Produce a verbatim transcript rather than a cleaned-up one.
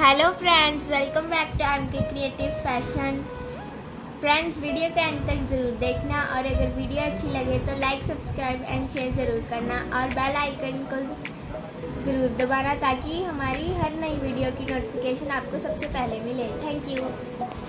Hello friends, welcome back to M K creative fashion. Friends, video के अंत तक ज़रूर देखना और अगर वीडियो अच्छी लगे तो लाइक, सब्सक्राइब एंड शेयर ज़रूर करना और बेल आइकन को ज़रूर दबाना ताकि हमारी हर नई वीडियो की नोटिफिकेशन आपको सबसे पहले मिले। Thank you.